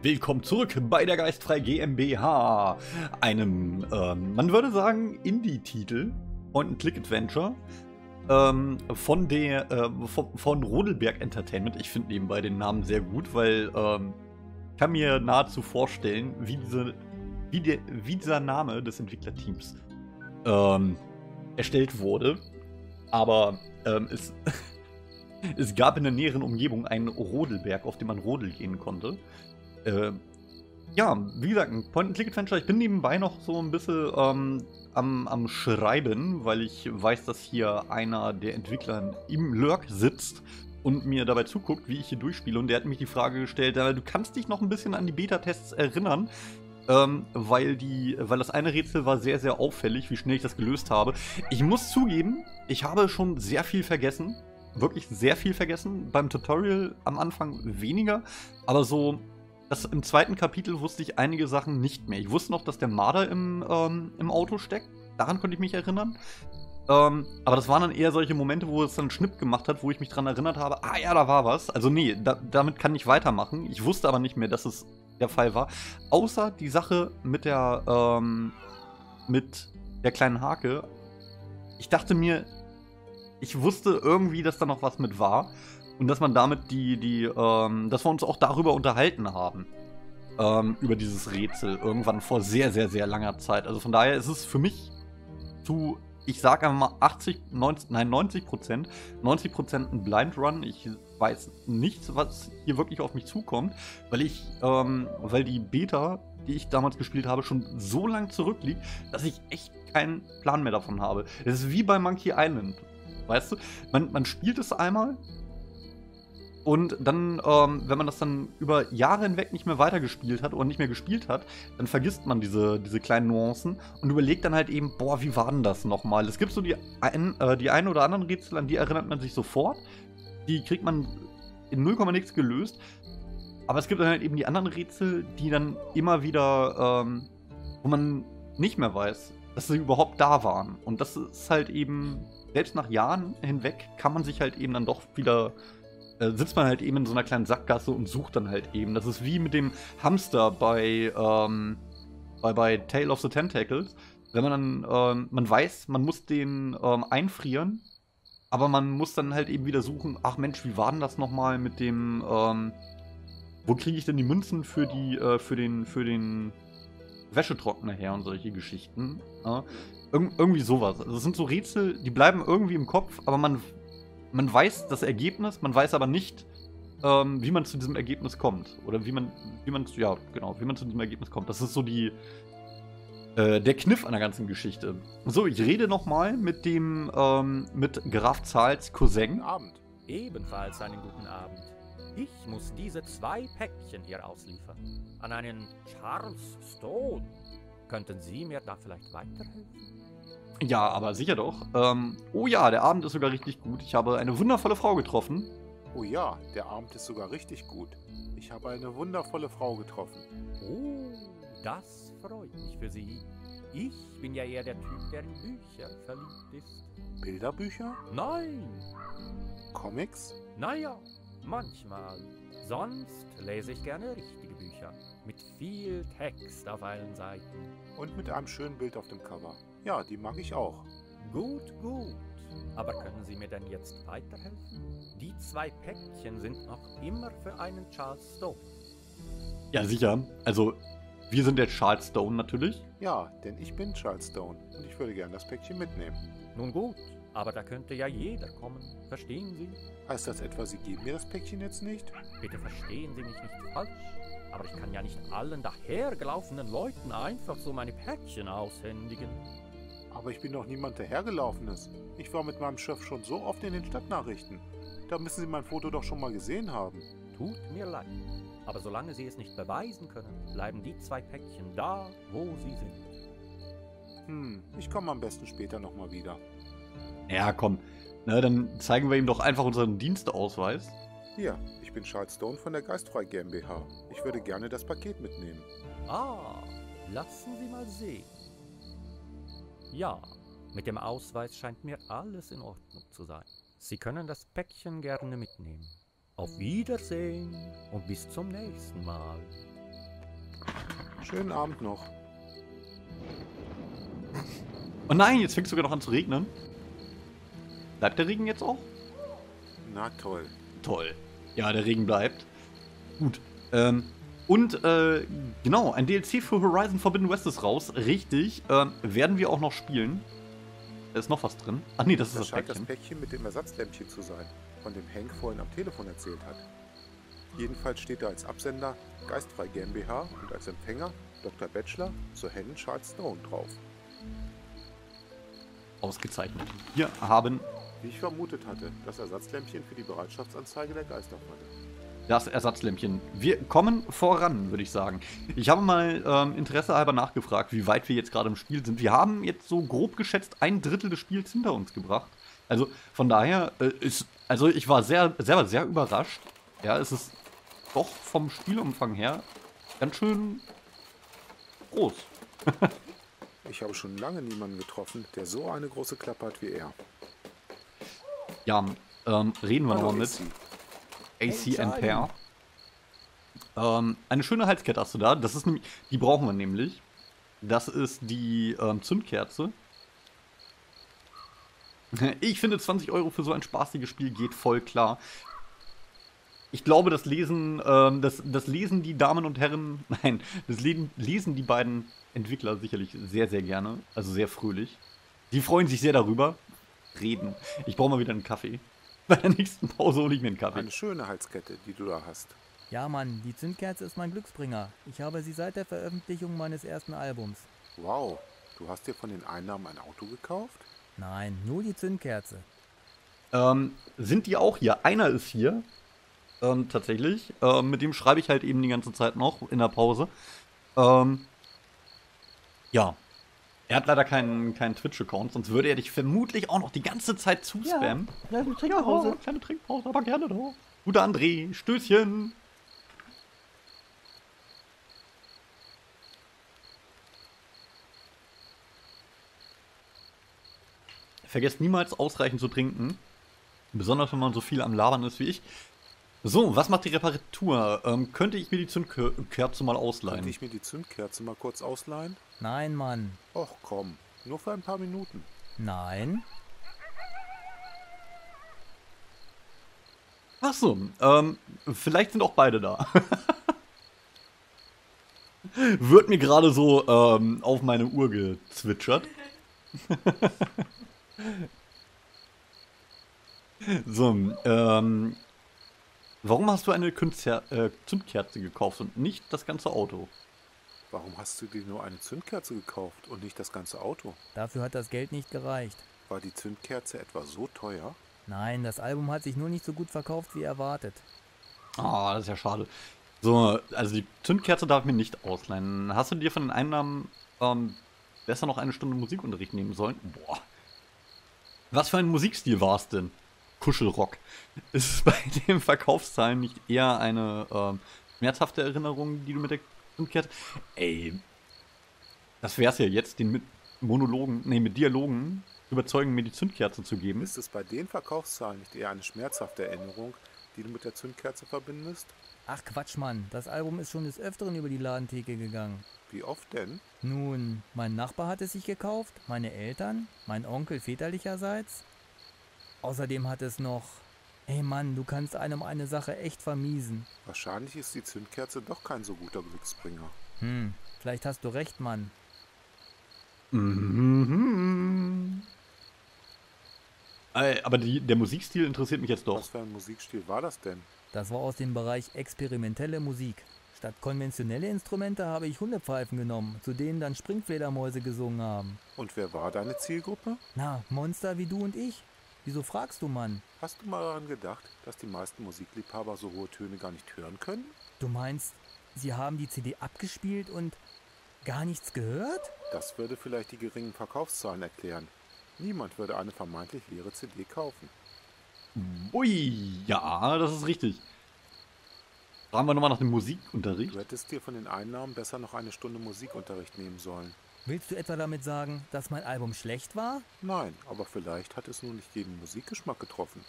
Willkommen zurück bei der Geistfrei GmbH, einem, man würde sagen, Indie-Titel Point-and-Click-Adventure von Rodelberg Entertainment. Ich finde nebenbei den Namen sehr gut, weil ich kann mir nahezu vorstellen, wie dieser Name des Entwicklerteams erstellt wurde, aber es gab in der näheren Umgebung einen Rodelberg, auf dem man rodeln gehen konnte. Ja, wie gesagt, ein Point-and-Click-Adventure. Ich bin nebenbei noch so ein bisschen am Schreiben, weil ich weiß, dass hier einer der Entwickler im Lurk sitzt und mir dabei zuguckt, wie ich hier durchspiele. Und der hat mich die Frage gestellt, du kannst dich noch ein bisschen an die Beta-Tests erinnern, weil das eine Rätsel war sehr, sehr auffällig, wie schnell ich das gelöst habe. Ich muss zugeben, ich habe schon sehr viel vergessen. Wirklich sehr viel vergessen. Beim Tutorial am Anfang weniger, aber so... Im zweiten Kapitel wusste ich einige Sachen nicht mehr. Ich wusste noch, dass der Marder im Auto steckt. Daran konnte ich mich erinnern. Aber das waren dann eher solche Momente, wo es dann Schnipp gemacht hat, wo ich mich daran erinnert habe, ah ja, da war was. Also nee, damit kann ich weitermachen. Ich wusste aber nicht mehr, dass es der Fall war. Außer die Sache mit der kleinen Hake. Ich dachte mir, ich wusste irgendwie, dass da noch was mit war. Und dass man damit dass wir uns auch darüber unterhalten haben. Über dieses Rätsel. Irgendwann vor sehr, sehr, sehr langer Zeit. Also von daher ist es für mich zu, ich sag einmal 90%. 90% ein Blind Run. Ich weiß nichts, was hier wirklich auf mich zukommt. Weil weil die Beta, die ich damals gespielt habe, schon so lang zurückliegt, dass ich echt keinen Plan mehr davon habe. Es ist wie bei Monkey Island. Weißt du, man spielt es einmal. Und dann, wenn man das dann über Jahre hinweg nicht mehr weitergespielt hat oder nicht mehr gespielt hat, dann vergisst man diese kleinen Nuancen und überlegt dann halt eben, boah, wie war denn das nochmal? Es gibt so die einen oder anderen Rätsel, an die erinnert man sich sofort. Die kriegt man in 0, nichts gelöst. Aber es gibt dann halt eben die anderen Rätsel, die dann immer wieder, wo man nicht mehr weiß, dass sie überhaupt da waren. Und das ist halt eben, selbst nach Jahren hinweg, kann man sich halt eben dann doch wieder... sitzt man halt eben in so einer kleinen Sackgasse und sucht dann halt eben. Das ist wie mit dem Hamster bei Tale of the Tentacles. Wenn man dann, man weiß, man muss den einfrieren, aber man muss dann halt eben wieder suchen, ach Mensch, wie war denn das nochmal mit dem, wo kriege ich denn die Münzen für den Wäschetrockner her und solche Geschichten. Ja? Irgendwie sowas. Also das sind so Rätsel, die bleiben irgendwie im Kopf, aber man weiß das Ergebnis, man weiß aber nicht, wie man zu diesem Ergebnis kommt. Oder wie man zu diesem Ergebnis kommt. Das ist so der Kniff an der ganzen Geschichte. So, ich rede nochmal mit Graf Zahls Cousin. Guten Abend. Ebenfalls einen guten Abend. Ich muss diese 2 Päckchen hier ausliefern. An einen Charles Stone. Könnten Sie mir da vielleicht weiterhelfen? Ja, aber sicher doch. Oh ja, der Abend ist sogar richtig gut. Ich habe eine wundervolle Frau getroffen. Oh ja, der Abend ist sogar richtig gut. Ich habe eine wundervolle Frau getroffen. Oh, das freut mich für Sie. Ich bin ja eher der Typ, der in Bücher verliebt ist. Bilderbücher? Nein. Comics? Naja, manchmal. Sonst lese ich gerne richtige Bücher. Mit viel Text auf allen Seiten. Und mit einem schönen Bild auf dem Cover. Ja, die mag ich auch. Gut, gut. Aber können Sie mir denn jetzt weiterhelfen? Die 2 Päckchen sind noch immer für einen Charles Stone. Ja, sicher. Also, wir sind der Charles Stone natürlich. Ja, denn ich bin Charles Stone und ich würde gerne das Päckchen mitnehmen. Nun gut, aber da könnte ja jeder kommen. Verstehen Sie? Heißt das etwa, Sie geben mir das Päckchen jetzt nicht? Bitte verstehen Sie mich nicht falsch. Aber ich kann ja nicht allen dahergelaufenen Leuten einfach so meine Päckchen aushändigen. Aber ich bin doch niemand dahergelaufenes. Ich war mit meinem Chef schon so oft in den Stadtnachrichten. Da müssen Sie mein Foto doch schon mal gesehen haben. Tut mir leid. Aber solange Sie es nicht beweisen können, bleiben die 2 Päckchen da, wo sie sind. Ich komme am besten später nochmal wieder. Ja, komm. Na, dann zeigen wir ihm doch einfach unseren Dienstausweis. Hier, ich bin Charles Stone von der Geistfrei GmbH. Ich würde gerne das Paket mitnehmen. Ah, lassen Sie mal sehen. Ja, mit dem Ausweis scheint mir alles in Ordnung zu sein. Sie können das Päckchen gerne mitnehmen. Auf Wiedersehen und bis zum nächsten Mal. Schönen Abend noch. Oh nein, jetzt fängt es sogar noch an zu regnen. Bleibt der Regen jetzt auch? Na toll. Toll. Ja, der Regen bleibt. Gut. Genau, ein DLC für Horizon Forbidden West ist raus. Richtig. Werden wir auch noch spielen. Da ist noch was drin. Ach nee, das ist das Päckchen. Das scheint das Päckchen mit dem Ersatzlämpchen zu sein, von dem Hank vorhin am Telefon erzählt hat. Jedenfalls steht da als Absender Geistfrei GmbH und als Empfänger Dr. Batchelor zur Händen Charles Stone drauf. Ausgezeichnet. Wir haben... Wie ich vermutet hatte, das Ersatzlämpchen für die Bereitschaftsanzeige der Geisterfalle. Das Ersatzlämpchen. Wir kommen voran, würde ich sagen. Ich habe mal Interesse halber nachgefragt, wie weit wir jetzt gerade im Spiel sind. Wir haben jetzt so grob geschätzt 1/3 des Spiels hinter uns gebracht. Also von daher, also ich war sehr überrascht. Ja, es ist doch vom Spielumfang her ganz schön groß. Ich habe schon lange niemanden getroffen, der so eine große Klappe hat wie er. Ja, reden wir nochmal mit. AC Ampere. Eine schöne Halskette hast du da. Das ist nämlich, die brauchen wir nämlich. Das ist die Zündkerze. Ich finde 20 Euro für so ein spaßiges Spiel geht voll klar. Ich glaube, das lesen, das lesen die Damen und Herren, nein, das lesen die beiden Entwickler sicherlich sehr gerne, also sehr fröhlich. Die freuen sich sehr darüber. Reden. Ich brauche mal wieder einen Kaffee. Bei der nächsten Pause hole ich mir einen Kaffee. Eine schöne Halskette, die du da hast. Ja, Mann, die Zündkerze ist mein Glücksbringer. Ich habe sie seit der Veröffentlichung meines ersten Albums. Wow, du hast dir von den Einnahmen ein Auto gekauft? Nein, nur die Zündkerze. Sind die auch hier? Einer ist hier. Tatsächlich. Mit dem schreibe ich halt eben die ganze Zeit noch in der Pause. Ja. Er hat leider keinen Twitch-Account, sonst würde er dich vermutlich auch noch die ganze Zeit zuspammen. Ja, eine Trinkpause. Ja, kleine Trinkpause, aber gerne doch. Guter André, Stößchen. Vergesst niemals ausreichend zu trinken. Besonders wenn man so viel am Labern ist wie ich. So, was macht die Reparatur? Könnte ich mir die Zündkerze mal ausleihen? Könnte ich mir die Zündkerze mal kurz ausleihen? Nein, Mann. Och komm, nur für ein paar Minuten. Nein. Achso, vielleicht sind auch beide da. Wird mir gerade so auf meine Uhr gezwitschert. So, warum hast du eine Zündkerze gekauft und nicht das ganze Auto? Warum hast du dir nur eine Zündkerze gekauft und nicht das ganze Auto? Dafür hat das Geld nicht gereicht. War die Zündkerze etwa so teuer? Nein, das Album hat sich nur nicht so gut verkauft wie erwartet. Ah, das ist ja schade. So, also die Zündkerze darf ich mir nicht ausleihen. Hast du dir von den Einnahmen besser noch eine Stunde Musikunterricht nehmen sollen? Boah. Was für ein Musikstil war es denn? Kuschelrock. Ist es bei den Verkaufszahlen nicht eher eine schmerzhafte Erinnerung, die du mit der Zündkerze... Ey, das wär's ja jetzt, den mit Monologen, nee, mit Dialogen überzeugen, mir die Zündkerze zu geben. Ist es bei den Verkaufszahlen nicht eher eine schmerzhafte Erinnerung, die du mit der Zündkerze verbindest? Ach Quatsch, Mann, das Album ist schon des Öfteren über die Ladentheke gegangen. Wie oft denn? Nun, mein Nachbar hat es sich gekauft, meine Eltern, mein Onkel väterlicherseits... Außerdem hat es noch... Hey Mann, du kannst einem eine Sache echt vermiesen. Wahrscheinlich ist die Zündkerze doch kein so guter Glücksbringer. Hm, vielleicht hast du recht, Mann. Mhm. Aber der Musikstil interessiert mich jetzt doch. Was für ein Musikstil war das denn? Das war aus dem Bereich experimentelle Musik. Statt konventionelle Instrumente habe ich Hundepfeifen genommen, zu denen dann Springfledermäuse gesungen haben. Und wer war deine Zielgruppe? Na, Monster wie du und ich. Wieso fragst du, Mann? Hast du mal daran gedacht, dass die meisten Musikliebhaber so hohe Töne gar nicht hören können? Du meinst, sie haben die CD abgespielt und gar nichts gehört? Das würde vielleicht die geringen Verkaufszahlen erklären. Niemand würde eine vermeintlich leere CD kaufen. Ui, ja, das ist richtig. Fragen wir nochmal nach dem Musikunterricht. Du hättest dir von den Einnahmen besser noch eine Stunde Musikunterricht nehmen sollen. Willst du etwa damit sagen, dass mein Album schlecht war? Nein, aber vielleicht hat es nur nicht jeden Musikgeschmack getroffen.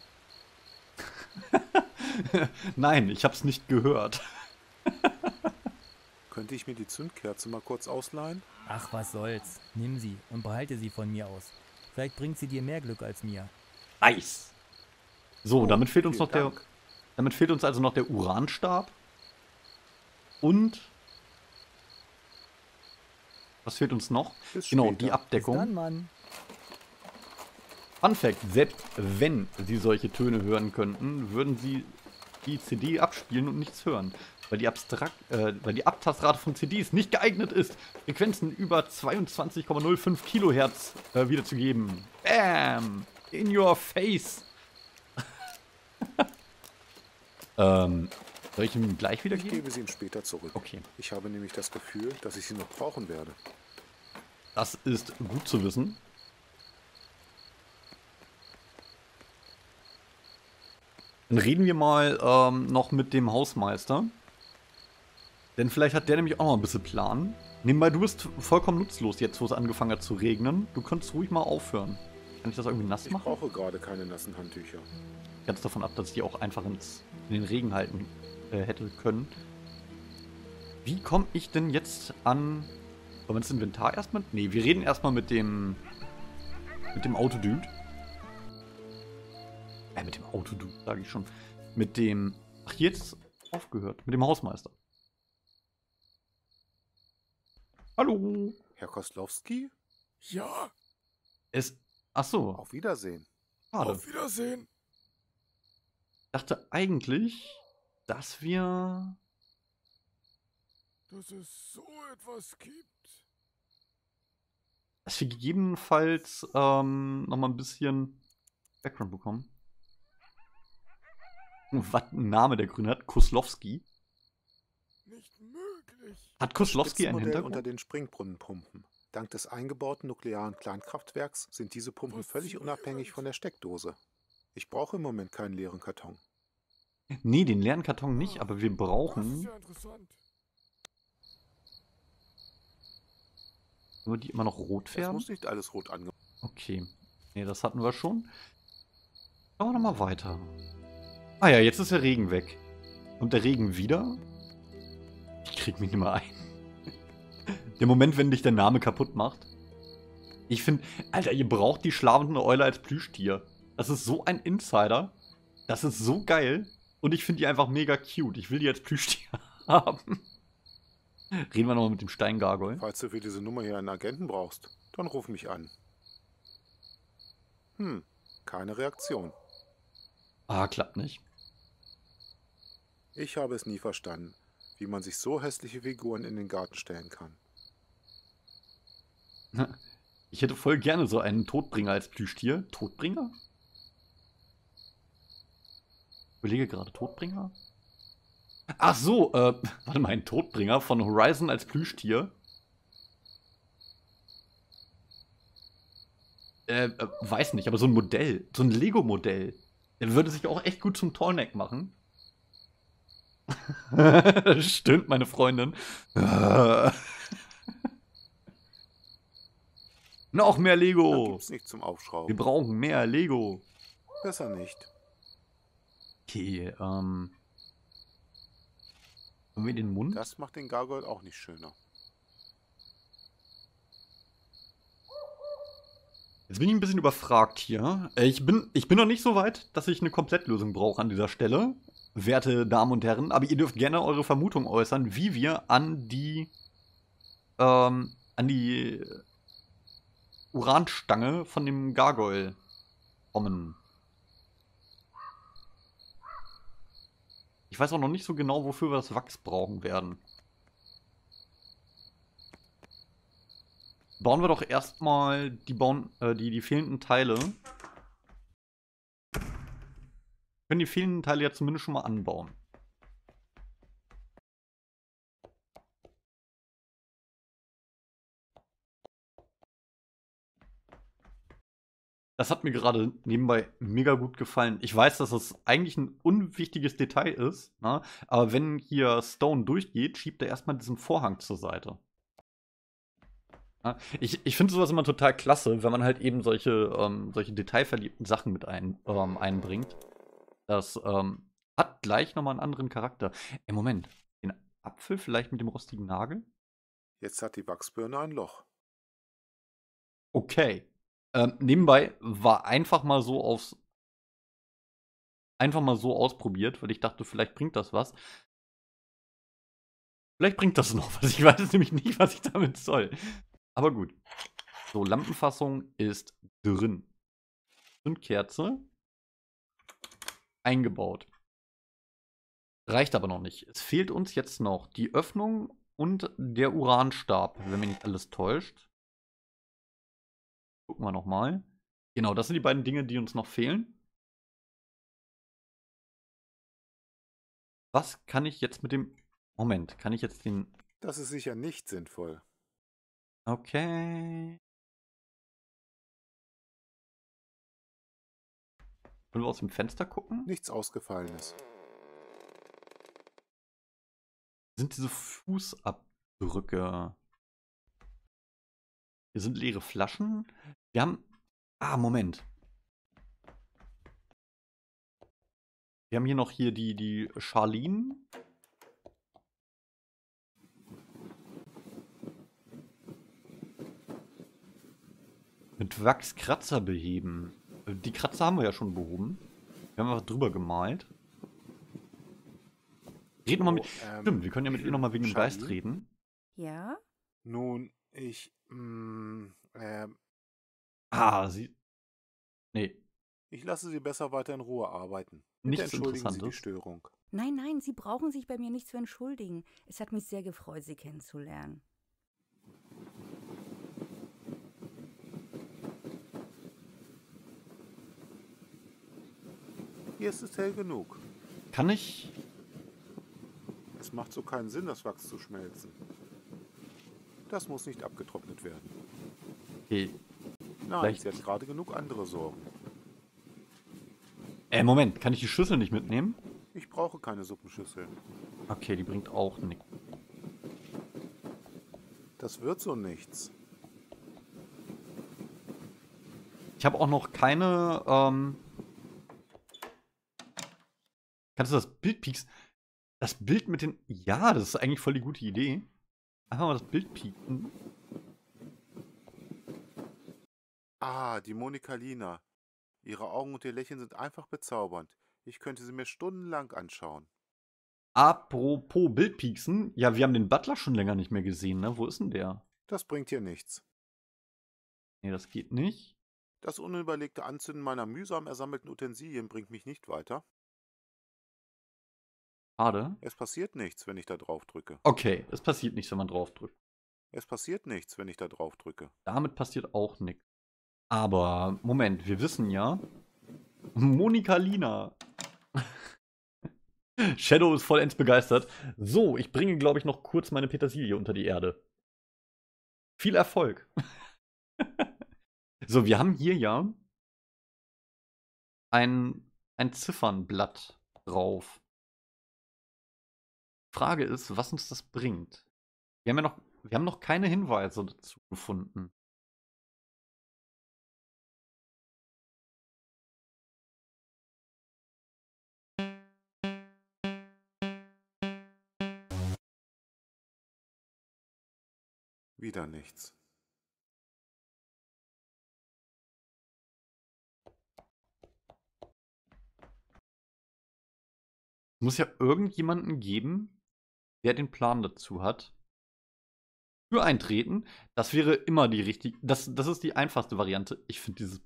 Nein, ich hab's nicht gehört. Könnte ich mir die Zündkerze mal kurz ausleihen? Ach, was soll's. Nimm sie und behalte sie von mir aus. Vielleicht bringt sie dir mehr Glück als mir. Nice! So, damit fehlt uns noch der... Damit fehlt uns also noch der Uranstab. Und... Was fehlt uns noch? Genau, die Abdeckung. Bis dann, Mann. Fun Fact, selbst wenn Sie solche Töne hören könnten, würden Sie die CD abspielen und nichts hören. Weil die Abtastrate von CDs nicht geeignet ist, Frequenzen über 22,05 Kilohertz wiederzugeben. Bam! In your face! Soll ich ihm gleich wiedergeben? Ich gebe sie ihm später zurück. Okay. Ich habe nämlich das Gefühl, dass ich sie noch brauchen werde. Das ist gut zu wissen. Dann reden wir mal noch mit dem Hausmeister. Denn vielleicht hat der nämlich auch mal ein bisschen Plan. Nebenbei, du bist vollkommen nutzlos jetzt, wo es angefangen hat zu regnen. Du könntest ruhig mal aufhören. Kann ich das irgendwie nass machen? Ich brauche gerade keine nassen Handtücher. Ganz davon ab, dass ich die auch einfach in den Regen halten hätte können. Wie komme ich denn jetzt an... Wollen wir das Inventar erstmal? Ne, wir reden erstmal mit dem Autodude. Mit dem Autodude, sage ich schon. Mit dem... Ach, jetzt aufgehört. Mit dem Hausmeister. Hallo. Herr Koslowski? Ja. Ach so. Auf Wiedersehen. Schade. Auf Wiedersehen. Ich dachte eigentlich, dass wir... Dass es so etwas gibt. Dass wir gegebenenfalls nochmal ein bisschen Background bekommen. Was ein Name der Grüne hat. Koslowski. Nicht möglich. Hat Koslowski einen Hintergrund? Unter den Springbrunnenpumpen. Dank des eingebauten nuklearen Kleinkraftwerks sind diese Pumpen völlig unabhängig von der Steckdose. Ich brauche im Moment keinen leeren Karton. Nee, den leeren Karton nicht, aber wir brauchen... Das ist ja interessant. Nur die immer noch rot färben? Das muss nicht alles rot angemacht werden. Okay. Nee, das hatten wir schon. Schauen wir nochmal weiter. Ah ja, jetzt ist der Regen weg. Kommt der Regen wieder? Ich krieg mich nicht mehr ein. Der Moment, wenn dich der Name kaputt macht. Ich finde, Alter, ihr braucht die schlafende Eule als Plüschtier. Das ist so ein Insider. Das ist so geil. Und ich finde die einfach mega cute. Ich will die als Plüschtier haben. Reden wir nochmal mit dem Steingargoyle. Falls du für diese Nummer hier einen Agenten brauchst, dann ruf mich an. Hm, keine Reaktion. Ah, klappt nicht. Ich habe es nie verstanden, wie man sich so hässliche Figuren in den Garten stellen kann. Ich hätte voll gerne so einen Todbringer als Plüschtier. Todbringer? Ich überlege gerade, Todbringer? Ach so, warte mal, ein Todbringer von Horizon als Plüschtier. Weiß nicht, aber so ein Modell, so ein Lego-Modell. Der würde sich auch echt gut zum Tallneck machen. Stimmt, meine Freundin. Noch mehr Lego. Da gibt's nicht zum Aufschrauben. Wir brauchen mehr Lego. Besser nicht. Okay, haben wir den Mund? Das macht den Gargoyle auch nicht schöner. Jetzt bin ich ein bisschen überfragt hier. Ich bin noch nicht so weit, dass ich eine Komplettlösung brauche an dieser Stelle, werte Damen und Herren. Aber ihr dürft gerne eure Vermutung äußern, wie wir an die Uranstange von dem Gargoyle kommen. Ich weiß auch noch nicht so genau, wofür wir das Wachs brauchen werden. Bauen wir doch erstmal die fehlenden Teile. Wir können die fehlenden Teile ja zumindest schon mal anbauen. Das hat mir gerade nebenbei mega gut gefallen. Ich weiß, dass das eigentlich ein unwichtiges Detail ist, ne? Aber wenn hier Stone durchgeht, schiebt er erstmal diesen Vorhang zur Seite. Ich finde sowas immer total klasse, wenn man halt eben solche detailverliebten Sachen mit einbringt. Das hat gleich nochmal einen anderen Charakter. Ey, Moment. Den Apfel, vielleicht mit dem rostigen Nagel? Jetzt hat die Wachsbirne ein Loch. Okay. Nebenbei war einfach mal so ausprobiert, weil ich dachte, vielleicht bringt das was. Vielleicht bringt das noch was. Ich weiß es nämlich nicht, was ich damit soll. Aber gut. So, Lampenfassung ist drin. Zündkerze. Eingebaut. Reicht aber noch nicht. Es fehlt uns jetzt noch die Öffnung und der Uranstab, wenn mich nicht alles täuscht. Gucken wir nochmal. Genau, das sind die beiden Dinge, die uns noch fehlen. Was kann ich jetzt mit dem... Moment, kann ich jetzt den... Das ist sicher nicht sinnvoll. Okay. Wollen wir aus dem Fenster gucken? Nichts Ausgefallenes. Sind diese Fußabdrücke? Hier sind leere Flaschen. Wir haben... Ah, Moment. Wir haben hier noch hier die Charlene. Mit Wachs Kratzer beheben. Die Kratzer haben wir ja schon behoben. Wir haben einfach drüber gemalt. Red nochmal mit... Stimmt, wir können ja mit ihr nochmal wegen dem Geist reden. Ja? Nun, ich... sie... Nee. Ich lasse sie besser weiter in Ruhe arbeiten. Bitte entschuldigen Sie die Störung. Nein, nein, Sie brauchen sich bei mir nicht zu entschuldigen. Es hat mich sehr gefreut, Sie kennenzulernen. Hier ist es hell genug. Kann ich? Es macht so keinen Sinn, das Wachs zu schmelzen. Das muss nicht abgetrocknet werden. Okay. Nein, vielleicht... Sie hat gerade genug andere Sorgen. Moment, kann ich die Schüssel nicht mitnehmen? Ich brauche keine Suppenschüssel. Okay, die bringt auch nichts. Das wird so nichts. Ich habe auch noch keine, Kannst du das Bild pieksen? Das Bild mit den... Ja, das ist eigentlich voll die gute Idee. Einfach mal das Bild pieksen. Ah, die Monika Lina. Ihre Augen und ihr Lächeln sind einfach bezaubernd. Ich könnte sie mir stundenlang anschauen. Apropos Bildpieksen. Ja, wir haben den Butler schon länger nicht mehr gesehen, ne? Wo ist denn der? Das bringt hier nichts. Nee, das geht nicht. Das unüberlegte Anzünden meiner mühsam ersammelten Utensilien bringt mich nicht weiter. Schade. Es passiert nichts, wenn ich da drauf drücke. Okay, es passiert nichts, wenn man drauf drückt. Es passiert nichts, wenn ich da drauf drücke. Damit passiert auch nichts. Aber, Moment, wir wissen ja, Monika Lina. Shadow ist vollends begeistert. So, ich bringe, glaube ich, noch kurz meine Petersilie unter die Erde. Viel Erfolg. So, wir haben hier ja ein Ziffernblatt drauf. Frage ist, was uns das bringt. Wir haben ja noch, keine Hinweise dazu gefunden. Wieder nichts. Es muss ja irgendjemanden geben, der den Plan dazu hat. Für eintreten, das wäre immer die richtige. Das ist die einfachste Variante. Ich finde dieses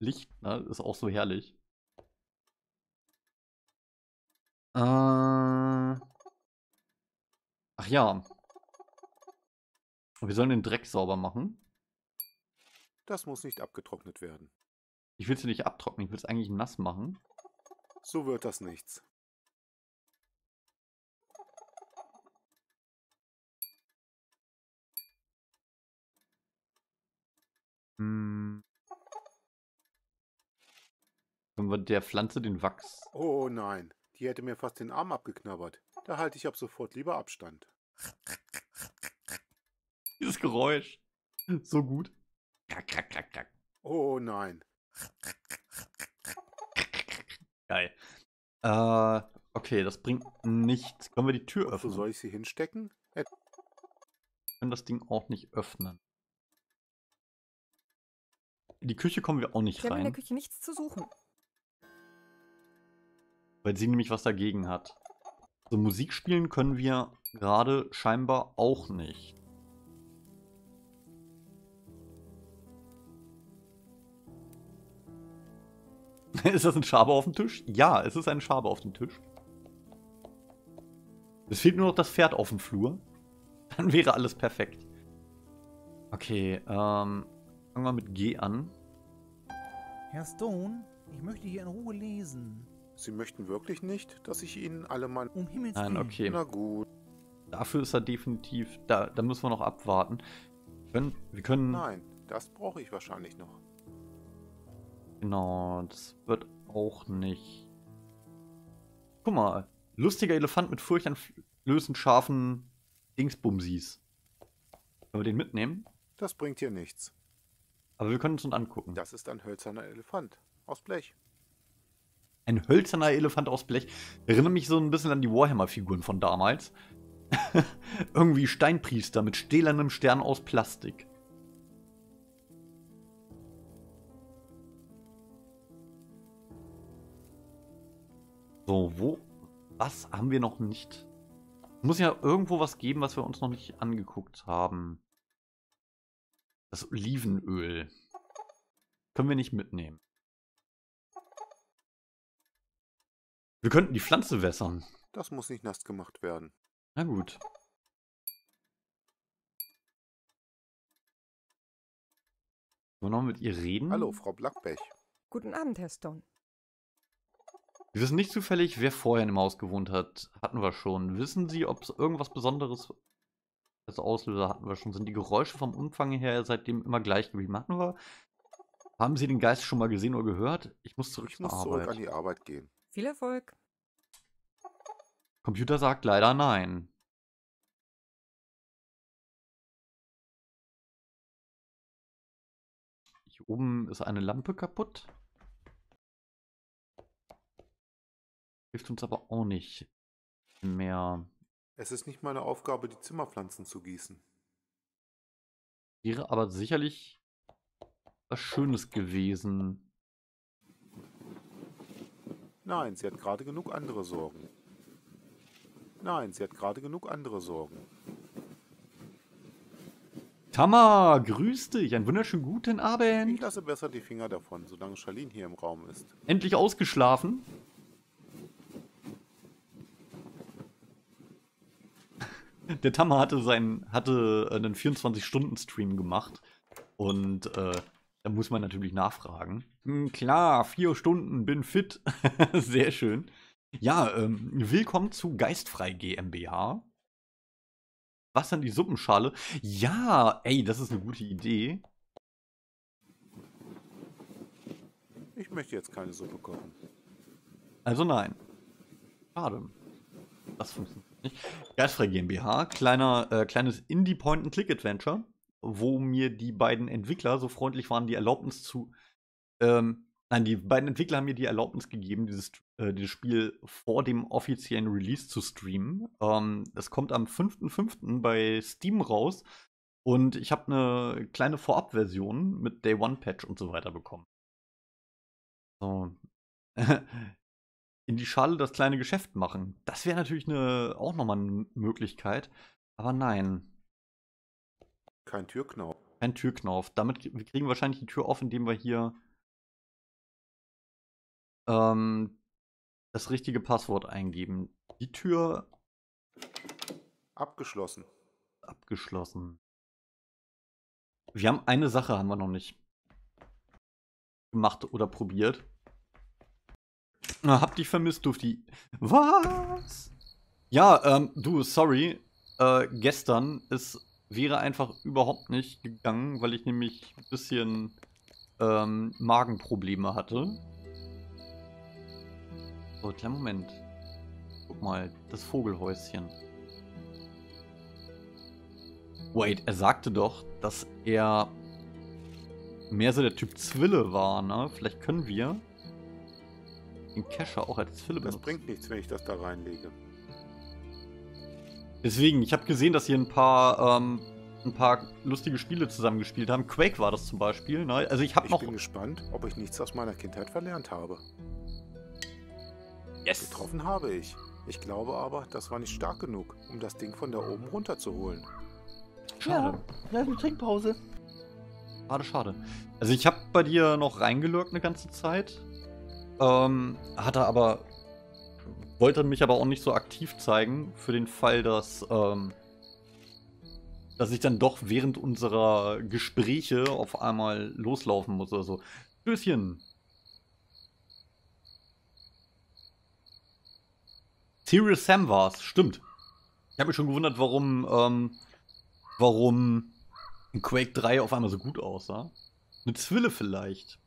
Licht, ne, ist auch so herrlich. Ach ja. Wir sollen den Dreck sauber machen. Das muss nicht abgetrocknet werden. Ich will es nicht abtrocknen, ich will es eigentlich nass machen. So wird das nichts. Hm. Können wir der Pflanze den Wachs... Oh nein, die hätte mir fast den Arm abgeknabbert. Da halte ich ab sofort lieber Abstand. Dieses Geräusch. So gut. Krack, krack, krack, krack. Oh nein. Geil. Okay, das bringt nichts. Können wir die Tür öffnen? Wo soll ich sie hinstecken? Wir können das Ding auch nicht öffnen. In die Küche kommen wir auch nicht rein. Wir haben in der Küche nichts zu suchen. Weil sie nämlich was dagegen hat. Also Musik spielen können wir gerade scheinbar auch nicht. Ist das ein Schaber auf dem Tisch? Ja, es ist ein Schaber auf dem Tisch. Es fehlt nur noch das Pferd auf dem Flur. Dann wäre alles perfekt. Okay, fangen wir mit G an. Herr Stone, ich möchte hier in Ruhe lesen. Sie möchten wirklich nicht, dass ich Ihnen alle mal... Um Himmels Willen. Nein, okay. Na gut. Dafür ist er definitiv... Da müssen wir noch abwarten. Wir können... Nein, das brauche ich wahrscheinlich noch. Genau, das wird auch nicht. Guck mal, lustiger Elefant mit furchteinflößend scharfen Dingsbumsis. Können wir den mitnehmen? Das bringt hier nichts. Aber wir können uns den angucken. Das ist ein hölzerner Elefant aus Blech. Ein hölzerner Elefant aus Blech. Erinnert mich so ein bisschen an die Warhammer-Figuren von damals. Irgendwie Steinpriester mit stählernem Stern aus Plastik. So, was haben wir noch nicht? Muss ja irgendwo was geben, was wir uns noch nicht angeguckt haben. Das Olivenöl. Können wir nicht mitnehmen. Wir könnten die Pflanze wässern. Das muss nicht nass gemacht werden. Na gut. Wollen wir noch mit ihr reden? Hallo, Frau Blackbech. Guten Abend, Herr Stone. Wir wissen nicht zufällig, wer vorher im Haus gewohnt hat. Hatten wir schon. Wissen Sie, ob es irgendwas Besonderes als Auslöser hatten wir schon? Sind die Geräusche vom Umfang her seitdem immer gleich geblieben? Hatten wir? Haben Sie den Geist schon mal gesehen oder gehört? Ich muss zurück zur Arbeit. Ich muss zurück an die Arbeit gehen. Viel Erfolg. Computer sagt leider nein. Hier oben ist eine Lampe kaputt. Hilft uns aber auch nicht mehr. Es ist nicht meine Aufgabe, die Zimmerpflanzen zu gießen. Wäre aber sicherlich was Schönes gewesen. Nein, sie hat gerade genug andere Sorgen. Nein, sie hat gerade genug andere Sorgen. Tamma, grüß dich. Einen wunderschönen guten Abend. Ich lasse besser die Finger davon, solange Charlene hier im Raum ist. Endlich ausgeschlafen? Der Tammer hatte einen 24-Stunden-Stream gemacht und da muss man natürlich nachfragen. Klar, 4 Stunden, bin fit. Sehr schön. Ja, willkommen zu Geistfrei GmbH. Was an die Suppenschale? Ja, ey, das ist eine gute Idee. Ich möchte jetzt keine Suppe kochen. Also nein. Schade. Das funktioniert. Geistfrei GmbH, kleines Indie-Point-and-Click-Adventure, wo mir die beiden Entwickler so freundlich waren, die Erlaubnis zu... die beiden Entwickler haben mir die Erlaubnis gegeben, dieses Spiel vor dem offiziellen Release zu streamen. Das kommt am 5.5. bei Steam raus und ich habe eine kleine Vorab-Version mit Day-One-Patch und so weiter bekommen. So. In die Schale das kleine Geschäft machen. Das wäre natürlich auch nochmal eine Möglichkeit. Aber nein. Kein Türknauf. Kein Türknauf. Damit wir kriegen wahrscheinlich die Tür auf, indem wir hier das richtige Passwort eingeben. Die Tür... Abgeschlossen. Abgeschlossen. Wir haben eine Sache, haben wir noch nicht gemacht oder probiert. Hab dich vermisst, Dufti. Was? Ja, du, sorry. Gestern, es wäre einfach überhaupt nicht gegangen, weil ich nämlich ein bisschen Magenprobleme hatte. So, kleinen Moment. Guck mal, das Vogelhäuschen. Wait, er sagte doch, dass er mehr so der Typ Zwille war, ne? Vielleicht können wir... den Kescher auch als Fülle benutzt. Das bringt nichts, wenn ich das da reinlege. Deswegen, ich habe gesehen, dass hier ein paar lustige Spiele zusammengespielt haben. Quake war das zum Beispiel. Ne? Also ich bin gespannt, ob ich nichts aus meiner Kindheit verlernt habe. Yes. Getroffen habe ich. Ich glaube aber, das war nicht stark genug, um das Ding von da oben runterzuholen. Schade. Ja, eine Trinkpause. Schade, schade. Also ich habe bei dir noch reingelurkt eine ganze Zeit. Wollte mich aber auch nicht so aktiv zeigen, für den Fall, dass ich dann doch während unserer Gespräche auf einmal loslaufen muss oder so. Tschüsschen. Serious Sam war's, stimmt. Ich habe mich schon gewundert, warum Quake 3 auf einmal so gut aussah. Eine Zwille vielleicht.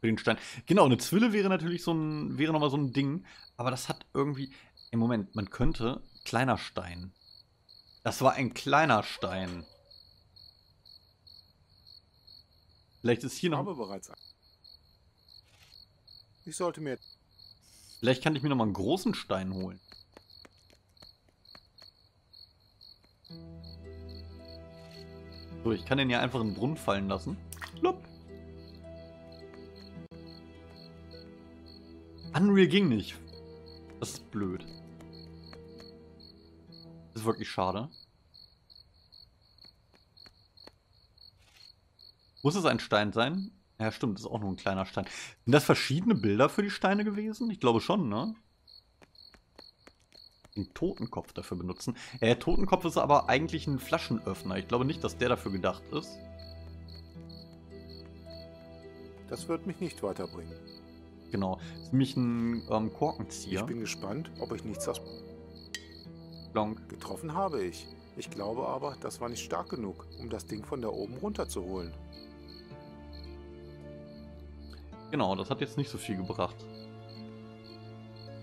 Für den Stein. Genau, eine Zwille wäre natürlich wäre nochmal so ein Ding. Aber das hat irgendwie... Im Moment, man könnte... Kleiner Stein. Das war ein kleiner Stein. Vielleicht ist hier noch... Ich sollte mir... Vielleicht kann ich mir nochmal einen großen Stein holen. So, ich kann den ja einfach in den Brunnen fallen lassen. Lopp. Unreal ging nicht. Das ist blöd. Das ist wirklich schade. Muss es ein Stein sein? Ja, stimmt, das ist auch nur ein kleiner Stein. Sind das verschiedene Bilder für die Steine gewesen? Ich glaube schon, ne? Den Totenkopf dafür benutzen. Der Totenkopf ist aber eigentlich ein Flaschenöffner. Ich glaube nicht, dass der dafür gedacht ist. Das wird mich nicht weiterbringen. Genau, das ist nämlich ein Korkenzieher. Ich bin gespannt, ob ich nichts aus... Getroffen habe ich. Ich glaube aber, das war nicht stark genug, um das Ding von da oben runterzuholen. Genau, das hat jetzt nicht so viel gebracht.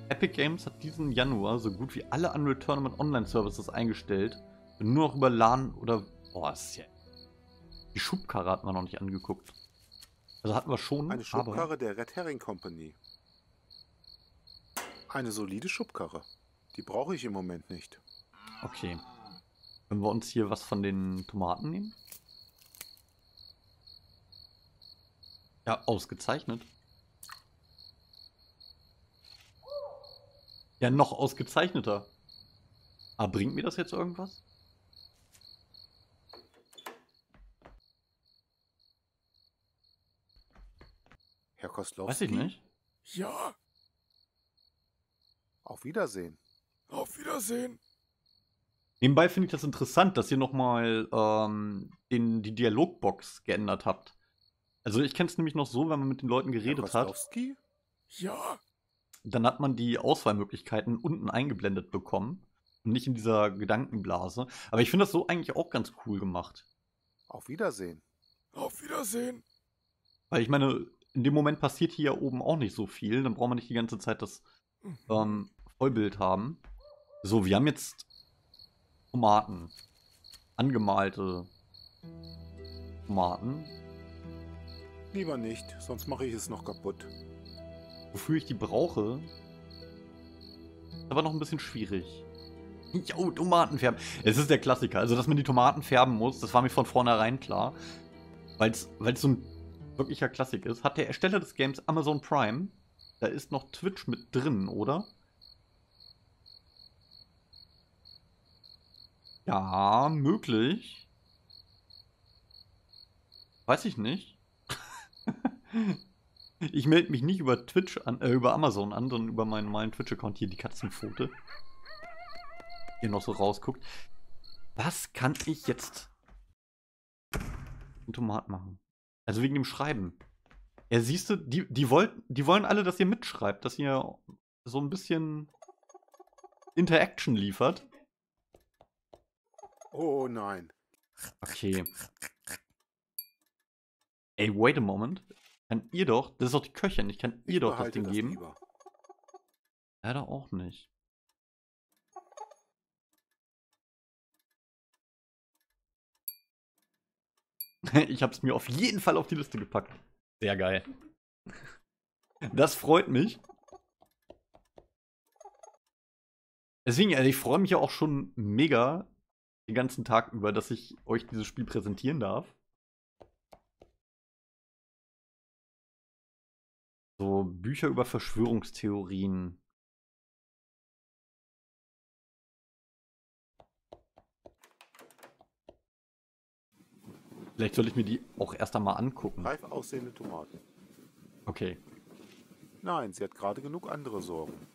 Epic Games hat diesen Januar so gut wie alle Unreal Tournament Online-Services eingestellt. Und nur noch über LAN oder... Boah, das ist ja... Die Schubkarre hatten wir noch nicht angeguckt. Also hatten wir schon, eine Schubkarre der Red Herring Company. Eine solide Schubkarre. Die brauche ich im Moment nicht. Okay. Können wir uns hier was von den Tomaten nehmen? Ja, ausgezeichnet. Ja, noch ausgezeichneter. Aber bringt mir das jetzt irgendwas? Herr Koslowski? Weiß ich nicht. Ja. Auf Wiedersehen. Auf Wiedersehen. Nebenbei finde ich das interessant, dass ihr nochmal die Dialogbox geändert habt. Also ich kenne es nämlich noch so, wenn man mit den Leuten geredet hat. Herr Koslowski? Ja. Dann hat man die Auswahlmöglichkeiten unten eingeblendet bekommen. Und nicht in dieser Gedankenblase. Aber ich finde das so eigentlich auch ganz cool gemacht. Auf Wiedersehen. Auf Wiedersehen. Weil ich meine... In dem Moment passiert hier oben auch nicht so viel. Dann braucht man nicht die ganze Zeit das Vollbild haben. So, wir haben jetzt Tomaten. Angemalte Tomaten. Lieber nicht, sonst mache ich es noch kaputt. Wofür ich die brauche, ist aber noch ein bisschen schwierig. Jo, Tomaten färben. Es ist der Klassiker. Also, dass man die Tomaten färben muss, das war mir von vornherein klar. Weil es so ein wirklicher Klassiker ist. Hat der Ersteller des Games Amazon Prime? Da ist noch Twitch mit drin, oder? Ja, möglich. Weiß ich nicht. Ich melde mich nicht über Twitch an, über Amazon an, sondern über meinen Twitch-Account. Hier die Katzenpfote. Hier noch so rausguckt. Was kann ich jetzt mit Tomaten machen? Also wegen dem Schreiben. Ja, siehst du, die wollen alle, dass ihr mitschreibt, dass ihr so ein bisschen Interaction liefert. Oh nein. Okay. Ey, wait a moment. Kann ihr doch, das ist doch die Köchin, ich kann ihr doch das Ding geben. Lieber. Leider auch nicht. Ich habe es mir auf jeden Fall auf die Liste gepackt. Sehr geil. Das freut mich. Deswegen, also ich freue mich ja auch schon mega den ganzen Tag über, dass ich euch dieses Spiel präsentieren darf. So, Bücher über Verschwörungstheorien. Vielleicht soll ich mir die auch erst einmal angucken. Reif aussehende Tomaten. Okay. Nein, sie hat gerade genug andere Sorgen.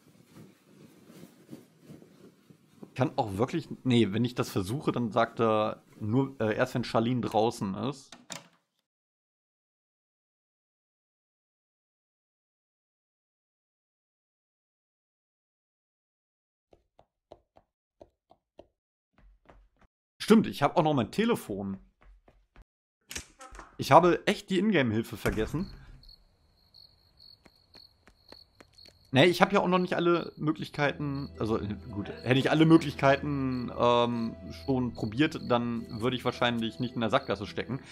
Ich kann auch wirklich... Nee, wenn ich das versuche, dann sagt er nur erst, wenn Charlene draußen ist. Stimmt, ich habe auch noch mein Telefon. Ich habe echt die Ingame-Hilfe vergessen. Ne, ich habe ja auch noch nicht alle Möglichkeiten, also gut, hätte ich alle Möglichkeiten schon probiert, dann würde ich wahrscheinlich nicht in der Sackgasse stecken.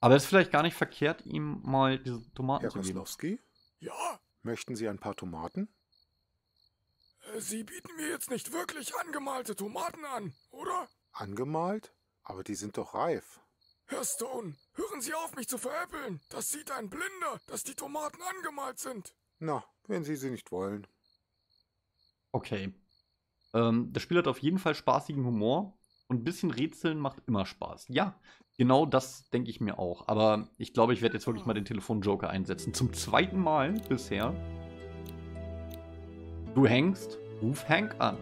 Aber es ist vielleicht gar nicht verkehrt, ihm mal diese Tomaten zu geben. Herr Koslowski? Ja? Möchten Sie ein paar Tomaten? Sie bieten mir jetzt nicht wirklich angemalte Tomaten an, oder? Angemalt? Aber die sind doch reif. Herr Stone, hören Sie auf, mich zu veräppeln. Das sieht ein Blinder, dass die Tomaten angemalt sind. Na, wenn Sie sie nicht wollen. Okay. Das Spiel hat auf jeden Fall spaßigen Humor. Und ein bisschen Rätseln macht immer Spaß. Ja, genau das denke ich mir auch. Aber ich glaube, ich werde jetzt wirklich mal den Telefonjoker einsetzen. Zum zweiten Mal bisher. Du hängst, ruf Hank an.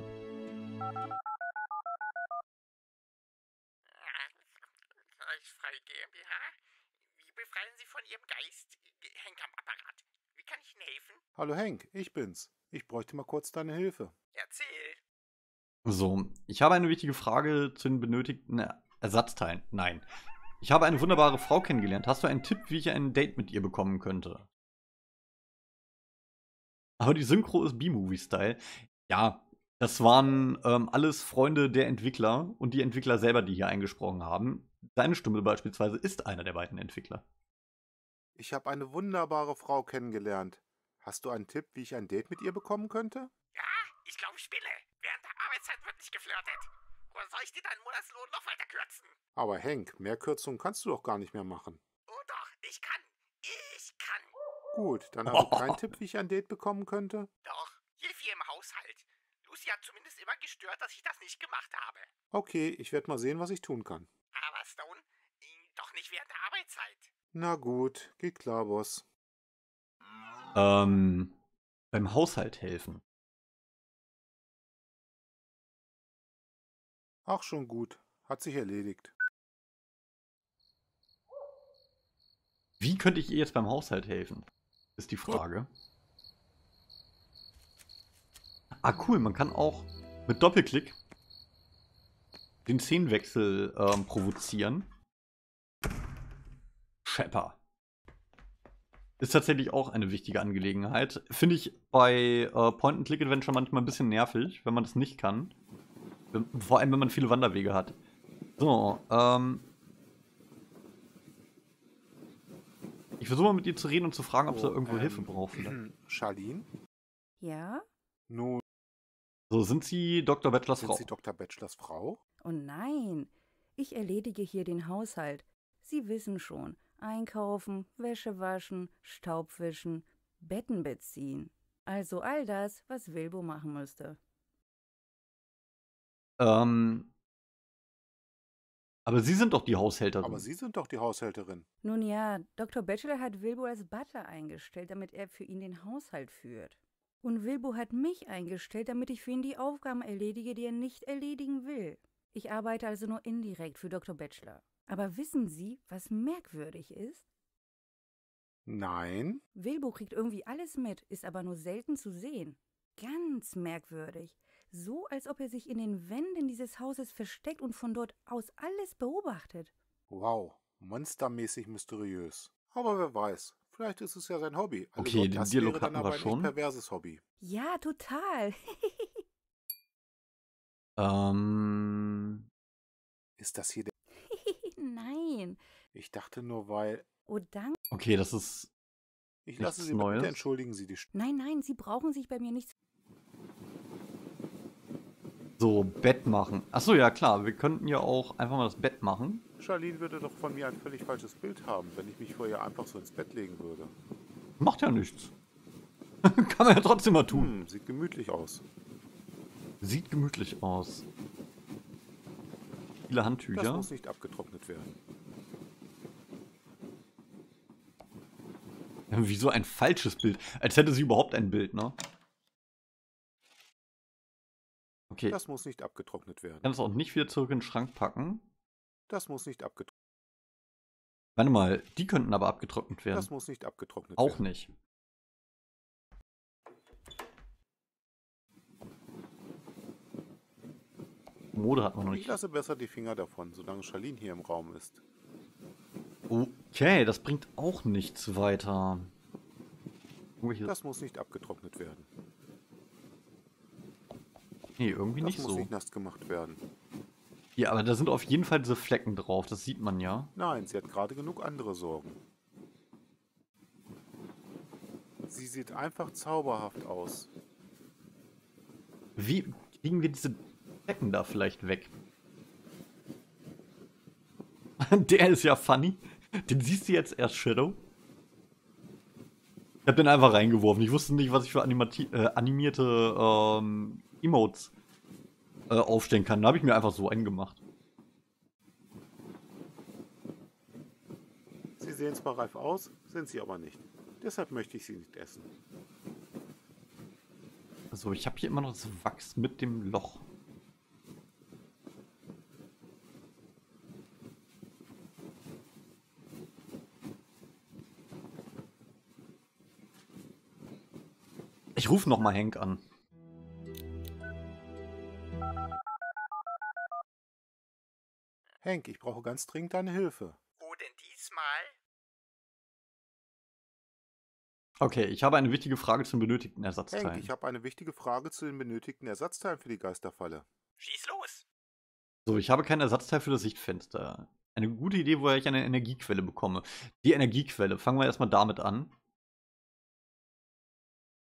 Hallo Hank, ich bin's. Ich bräuchte mal kurz deine Hilfe. Erzähl. So, ich habe eine wichtige Frage zu den benötigten Ersatzteilen. Nein. Ich habe eine wunderbare Frau kennengelernt. Hast du einen Tipp, wie ich ein Date mit ihr bekommen könnte? Aber die Synchro ist B-Movie-Style. Ja, das waren alles Freunde der Entwickler und die Entwickler selber, die hier eingesprochen haben. Deine Stimme beispielsweise ist einer der beiden Entwickler. Ich habe eine wunderbare Frau kennengelernt. Hast du einen Tipp, wie ich ein Date mit ihr bekommen könnte? Ja, ich glaube, ich spiele. Während der Arbeitszeit wird nicht geflirtet. Oder soll ich dir deinen Monatslohn noch weiter kürzen? Aber Hank, mehr Kürzungen kannst du doch gar nicht mehr machen. Oh doch, ich kann. Ich kann. Gut, dann habe ich keinen Tipp, wie ich ein Date bekommen könnte? Doch, hier viel im Haushalt. Lucy hat zumindest immer gestört, dass ich das nicht gemacht habe. Okay, ich werde mal sehen, was ich tun kann. Aber Stone, doch nicht während der Arbeitszeit. Na gut, geht klar, Boss. Beim Haushalt helfen. Ach, schon gut. Hat sich erledigt. Wie könnte ich ihr jetzt beim Haushalt helfen? Ist die Frage. Ah, cool. Man kann auch mit Doppelklick den Szenenwechsel provozieren. Schepper. Ist tatsächlich auch eine wichtige Angelegenheit. Finde ich bei Point-and-Click-Adventure manchmal ein bisschen nervig, wenn man das nicht kann. Vor allem, wenn man viele Wanderwege hat. So, ich versuche mal mit ihr zu reden und zu fragen, ob sie irgendwo Hilfe braucht. Vielleicht. Charlene? Ja? Nun. So, sind Sie Dr. Batchelors Frau? Sind Sie Dr. Batchelors Frau? Oh nein, ich erledige hier den Haushalt. Sie wissen schon. Einkaufen, Wäsche waschen, Staub wischen, Betten beziehen. Also all das, was Wilbur machen müsste. Aber Sie sind doch die Haushälterin. Aber Sie sind doch die Haushälterin. Nun ja, Dr. Batchelor hat Wilbur als Butler eingestellt, damit er für ihn den Haushalt führt. Und Wilbur hat mich eingestellt, damit ich für ihn die Aufgaben erledige, die er nicht erledigen will. Ich arbeite also nur indirekt für Dr. Batchelor. Aber wissen Sie, was merkwürdig ist? Nein. Wilbur kriegt irgendwie alles mit, ist aber nur selten zu sehen. Ganz merkwürdig. So, als ob er sich in den Wänden dieses Hauses versteckt und von dort aus alles beobachtet. Wow, monstermäßig mysteriös. Aber wer weiß, vielleicht ist es ja sein Hobby. Also okay, den Dialog hatten wir schon. Ein perverses Hobby. Ja, total. Ist das hier der... Nein. Ich dachte nur, weil... Oh, danke. Okay, das ist... Ich lasse Sie mal bitte, entschuldigen Sie die... Nein, nein, Sie brauchen sich bei mir nichts... So, Bett machen. Achso, ja klar, wir könnten ja auch einfach mal das Bett machen. Charlene würde doch von mir ein völlig falsches Bild haben, wenn ich mich vorher einfach so ins Bett legen würde. Macht ja nichts. Kann man ja trotzdem mal tun. Hm, sieht gemütlich aus. Sieht gemütlich aus. Viele Handtücher. Das muss nicht abgetrocknet werden. Ja, wieso ein falsches Bild? Als hätte sie überhaupt ein Bild, ne? Okay. Das muss nicht abgetrocknet werden. Ich kann es auch nicht wieder zurück in den Schrank packen. Das muss nicht abgetrocknet werden. Warte mal, die könnten aber abgetrocknet werden. Das muss nicht abgetrocknet werden. Auch nicht. Mode hat man noch nicht. Ich lasse besser die Finger davon, solange Charlene hier im Raum ist. Okay, das bringt auch nichts weiter. Das muss nicht abgetrocknet werden. Nee, irgendwie nicht so. Das muss nicht nass gemacht werden. Ja, aber da sind auf jeden Fall diese Flecken drauf, das sieht man ja. Nein, sie hat gerade genug andere Sorgen. Sie sieht einfach zauberhaft aus. Wie kriegen wir diese Flecken da vielleicht weg? Der ist ja funny. Den siehst du jetzt erst, Shadow. Ich hab den einfach reingeworfen. Ich wusste nicht, was ich für animierte Emotes aufstellen kann. Da habe ich mir einfach so einen gemacht. Sie sehen zwar reif aus, sind sie aber nicht. Deshalb möchte ich sie nicht essen. Also ich habe hier immer noch das Wachs mit dem Loch. Ich rufe nochmal Hank an. Hank, ich brauche ganz dringend deine Hilfe. Wo denn diesmal? Okay, ich habe eine wichtige Frage zu den benötigten Ersatzteilen. Hank, ich habe eine wichtige Frage zu den benötigten Ersatzteilen für die Geisterfalle. Schieß los! So, ich habe kein Ersatzteil für das Sichtfenster. Eine gute Idee, woher ich eine Energiequelle bekomme. Die Energiequelle, fangen wir erstmal damit an.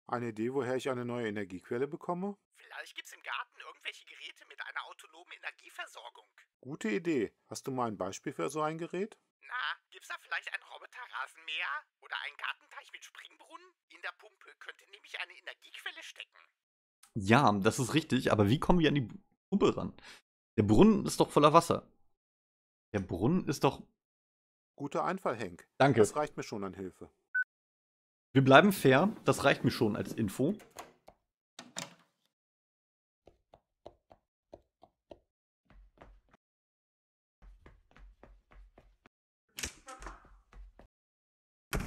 Eine Idee, woher ich eine neue Energiequelle bekomme? Vielleicht gibt's im Garten irgendwelche Geräte mit einer autonomen Energieversorgung. Gute Idee. Hast du mal ein Beispiel für so ein Gerät? Na, gibt's da vielleicht einen Roboter-Rasenmäher oder einen Gartenteich mit Springbrunnen? In der Pumpe könnte nämlich eine Energiequelle stecken. Ja, das ist richtig, aber wie kommen wir an die Pumpe ran? Der Brunnen ist doch voller Wasser. Der Brunnen ist doch... Guter Einfall, Hank. Danke. Das reicht mir schon an Hilfe. Wir bleiben fair, das reicht mir schon als Info.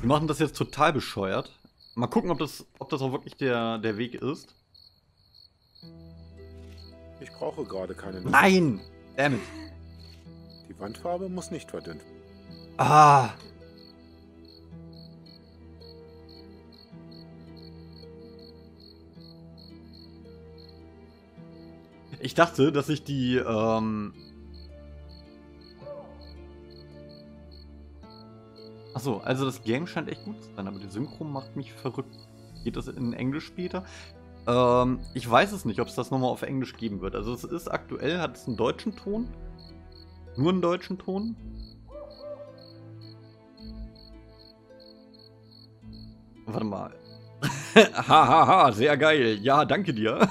Wir machen das jetzt total bescheuert. Mal gucken, ob das auch wirklich der Weg ist. Ich brauche gerade keine... Nein! Dammit! Die Wandfarbe muss nicht verdünnt. Ah! Ich dachte, dass ich die, Achso, also das Game scheint echt gut zu sein, aber die Synchro macht mich verrückt. Geht das in Englisch später? Ich weiß es nicht, ob es das nochmal auf Englisch geben wird. Also es ist aktuell, hat es einen deutschen Ton. Nur einen deutschen Ton. Warte mal. Hahaha, sehr geil. Ja, danke dir.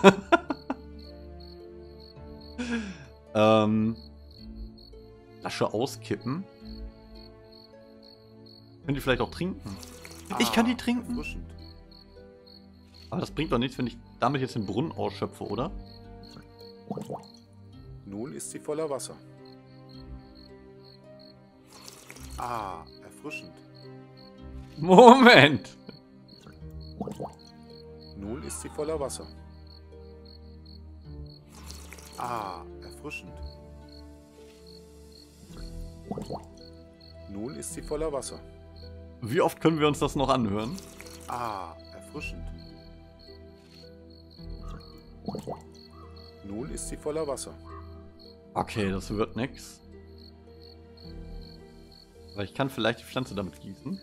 Flasche auskippen. Können die vielleicht auch trinken? Ich kann die trinken. Erfrischend. Aber das bringt doch nichts, wenn ich damit jetzt den Brunnen ausschöpfe, oder? Nun ist sie voller Wasser. Ah, erfrischend. Moment! Nun ist sie voller Wasser. Ah, erfrischend. Nun ist sie voller Wasser. Wie oft können wir uns das noch anhören? Ah, erfrischend. Nun ist sie voller Wasser. Okay, das wird nix. Aber ich kann vielleicht die Pflanze damit gießen.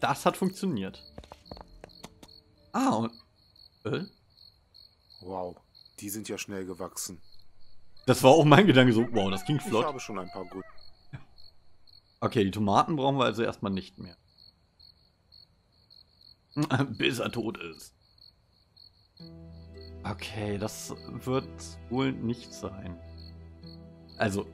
Das hat funktioniert. Ah, und... Wow. Die sind ja schnell gewachsen. Das war auch mein Gedanke so, wow, das ging flott. Ich habe schon ein paar gut. Okay, die Tomaten brauchen wir also erstmal nicht mehr. Bis er tot ist. Okay, das wird wohl nicht sein. Also,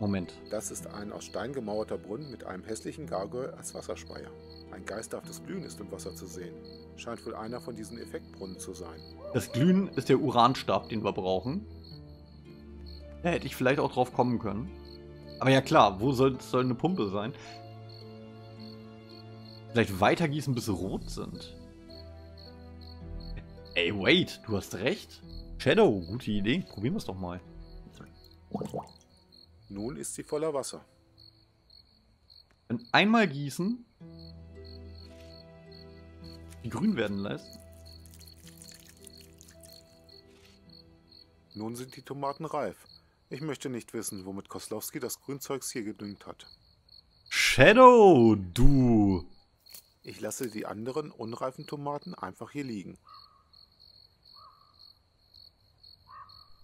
Moment. Das ist ein aus Stein gemauerter Brunnen mit einem hässlichen Gargoyle als Wasserspeier. Ein geisterhaftes Glühen ist im Wasser zu sehen. Scheint wohl einer von diesen Effektbrunnen zu sein. Das Glühen ist der Uranstab, den wir brauchen. Da hätte ich vielleicht auch drauf kommen können. Aber ja klar, wo soll eine Pumpe sein? Vielleicht weitergießen, bis sie rot sind. Ey, wait, du hast recht. Shadow, gute Idee. Probieren wir es doch mal. Nun ist sie voller Wasser. Und einmal gießen. Die grün werden lässt. Nun sind die Tomaten reif. Ich möchte nicht wissen, womit Koslowski das Grünzeugs hier gedüngt hat. Shadow, du! Ich lasse die anderen unreifen Tomaten einfach hier liegen.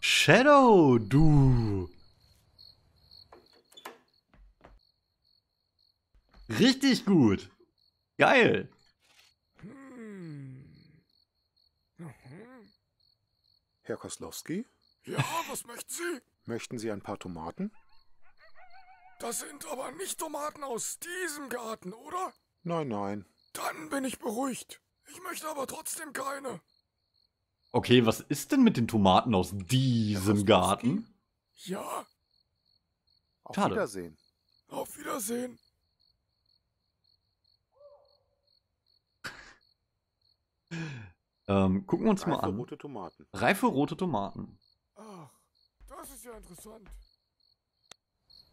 Shadow, du! Richtig gut! Geil! Herr Koslowski? Ja, was möchten Sie? Möchten Sie ein paar Tomaten? Das sind aber nicht Tomaten aus diesem Garten, oder? Nein, nein. Dann bin ich beruhigt. Ich möchte aber trotzdem keine. Okay, was ist denn mit den Tomaten aus diesem Garten? Ja. Auf Wiedersehen. Auf Wiedersehen. Gucken wir uns mal an. Rote Tomaten. Reife rote Tomaten. Ach, das ist ja interessant.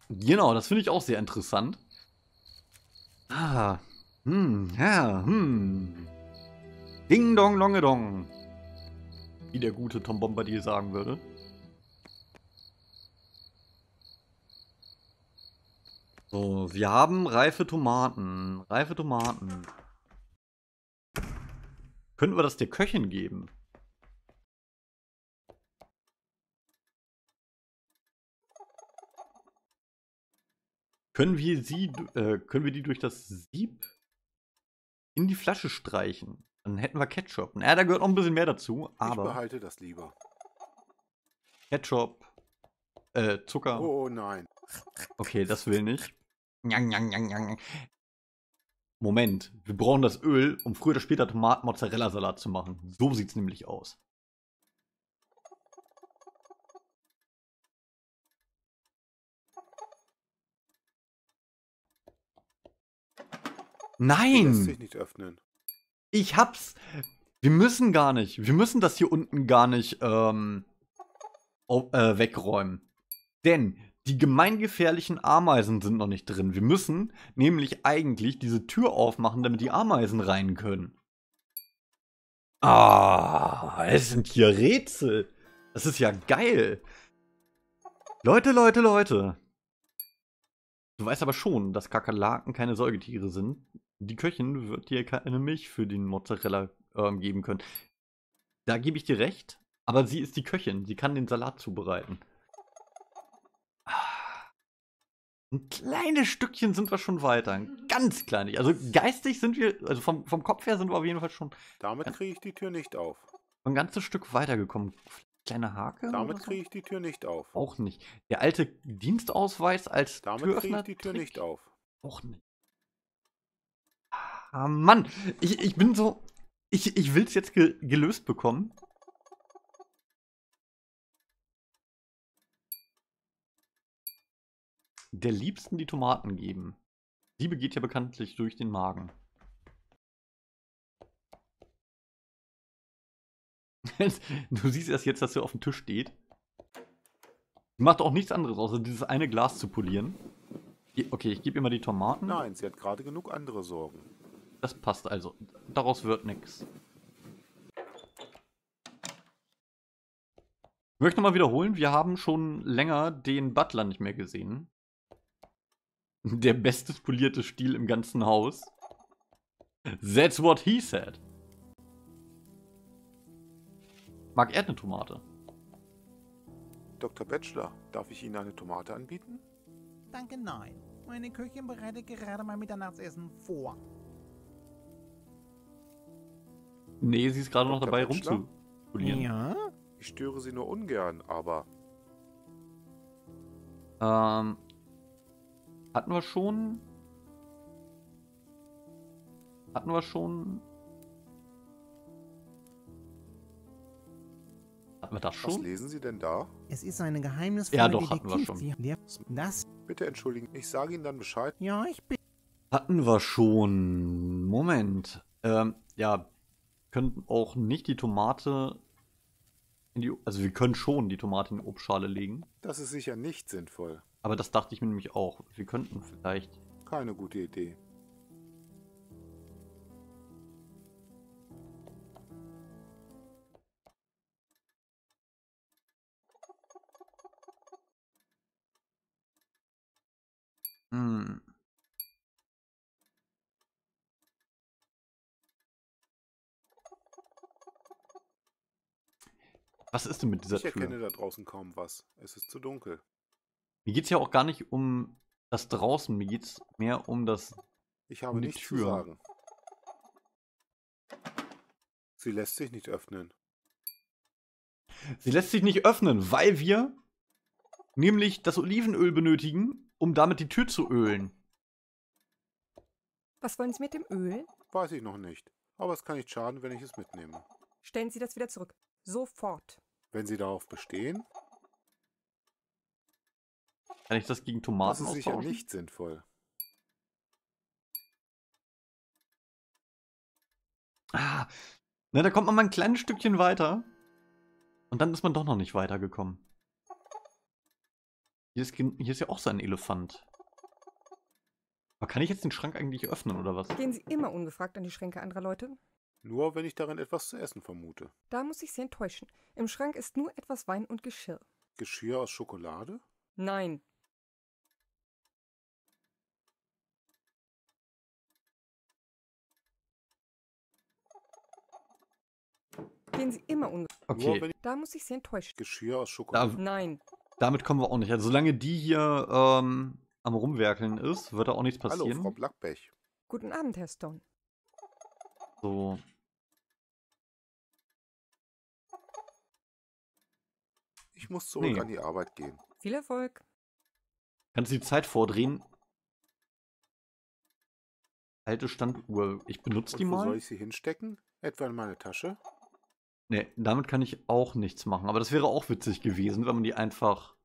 Genau, das finde ich auch sehr interessant. Ah, ja, Ding dong, longe dong. Wie der gute Tom Bombadil sagen würde. So, wir haben reife Tomaten. Reife Tomaten. Könnten wir das der Köchin geben? Können wir die durch das Sieb in die Flasche streichen? Dann hätten wir Ketchup. Naja, da gehört noch ein bisschen mehr dazu, aber... Ich behalte das lieber. Ketchup, Zucker. Oh nein. Okay, das will nicht. Moment, wir brauchen das Öl, um früher oder später Tomaten-Mozzarella-Salat zu machen. So sieht's nämlich aus. Nein! Das lässt sich nicht öffnen. Ich hab's. Wir müssen gar nicht. Wir müssen das hier unten gar nicht wegräumen. Denn die gemeingefährlichen Ameisen sind noch nicht drin. Wir müssen nämlich eigentlich diese Tür aufmachen, damit die Ameisen rein können. Ah, es sind hier Rätsel. Das ist ja geil. Leute, Leute, Leute. Du weißt aber schon, dass Kakerlaken keine Säugetiere sind. Die Köchin wird dir keine Milch für den Mozzarella geben können. Da gebe ich dir recht, aber sie ist die Köchin. Sie kann den Salat zubereiten. Ein kleines Stückchen sind wir schon weiter. Ein ganz kleines. Also geistig sind wir, also vom Kopf her sind wir auf jeden Fall schon... Damit kriege ich die Tür nicht auf. Ein ganzes Stück weitergekommen. Kleine Hake? Damit kriege ich die Tür nicht auf. Auch nicht. Der alte Dienstausweis als Türöffner. Damit kriege ich die Tür nicht auf. Auch nicht. Ah, Mann. Ich bin so... Ich will es jetzt gelöst bekommen. Der Liebsten die Tomaten geben. Liebe geht ja bekanntlich durch den Magen. Du siehst erst jetzt, dass sie auf dem Tisch steht. Sie macht auch nichts anderes, außer dieses eine Glas zu polieren. Okay, ich gebe ihr mal die Tomaten. Nein, sie hat gerade genug andere Sorgen. Das passt also. Daraus wird nichts. Ich möchte nochmal wiederholen, wir haben schon länger den Butler nicht mehr gesehen. Der bestens polierte Stiel im ganzen Haus. That's what he said. Mag er eine Tomate? Dr. Batchelor, darf ich Ihnen eine Tomate anbieten? Danke, nein. Meine Köchin bereitet gerade mein Mitternachtsessen vor. Nee, sie ist gerade noch dabei, rumzupolieren. Ja? Ich störe sie nur ungern, aber... hatten wir schon... Hatten wir das schon? Was lesen Sie denn da? Es ist eine geheimnisvolle... Ja, doch, hatten wir schon. Das... Bitte entschuldigen, ich sage Ihnen dann Bescheid. Ja, ich bin... Hatten wir schon... Moment. Ja... Könnten auch nicht die Tomate in die... Also wir können schon die Tomate in die Obstschale legen. Das ist sicher nicht sinnvoll. Aber das dachte ich mir nämlich auch. Wir könnten vielleicht... Keine gute Idee. Hm. Was ist denn mit dieser Tür? Ich erkenne da draußen kaum was. Es ist zu dunkel. Mir geht es ja auch gar nicht um das draußen. Mir geht es mehr um das... Ich habe nichts zu sagen. Sie lässt sich nicht öffnen. Sie lässt sich nicht öffnen, weil wir nämlich das Olivenöl benötigen, um damit die Tür zu ölen. Was wollen Sie mit dem Öl? Weiß ich noch nicht. Aber es kann nicht schaden, wenn ich es mitnehme. Stellen Sie das wieder zurück. Sofort. Wenn Sie darauf bestehen? Kann ich das gegen Tomaten austauschen? Das ist sicher nicht sinnvoll. Ah, na, da kommt man mal ein kleines Stückchen weiter. Und dann ist man doch noch nicht weitergekommen. Hier ist ja auch so ein Elefant. Aber kann ich jetzt den Schrank eigentlich öffnen, oder was? Gehen Sie immer ungefragt an die Schränke anderer Leute? Nur, wenn ich darin etwas zu essen vermute. Da muss ich Sie enttäuschen. Im Schrank ist nur etwas Wein und Geschirr. Geschirr aus Schokolade? Nein. Gehen Sie immer ungefähr. Okay. Da muss ich Sie enttäuschen. Geschirr aus Schokolade? Nein. Damit kommen wir auch nicht. Also solange die hier am Rumwerkeln ist, wird da auch nichts passieren. Hallo, Frau Blackbech. Guten Abend, Herr Stone. So. Ich muss zurück an die Arbeit gehen. Viel Erfolg. Kannst du die Zeit vordrehen? Alte Standuhr. Ich benutze die mal. Soll ich sie hinstecken? Etwa in meine Tasche? Nee, damit kann ich auch nichts machen. Aber das wäre auch witzig gewesen, wenn man die einfach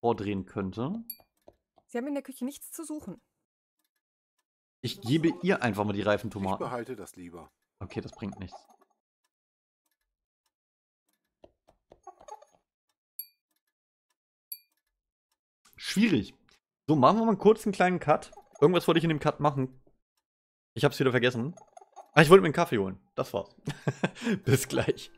vordrehen könnte. Sie haben in der Küche nichts zu suchen. Ich gebe ihr einfach mal die reifen Tomaten. Ich behalte das lieber. Okay, das bringt nichts. Schwierig. So, machen wir mal kurz einen kleinen Cut. Irgendwas wollte ich in dem Cut machen. Ich hab's wieder vergessen. Ah, ich wollte mir einen Kaffee holen. Das war's. Bis gleich.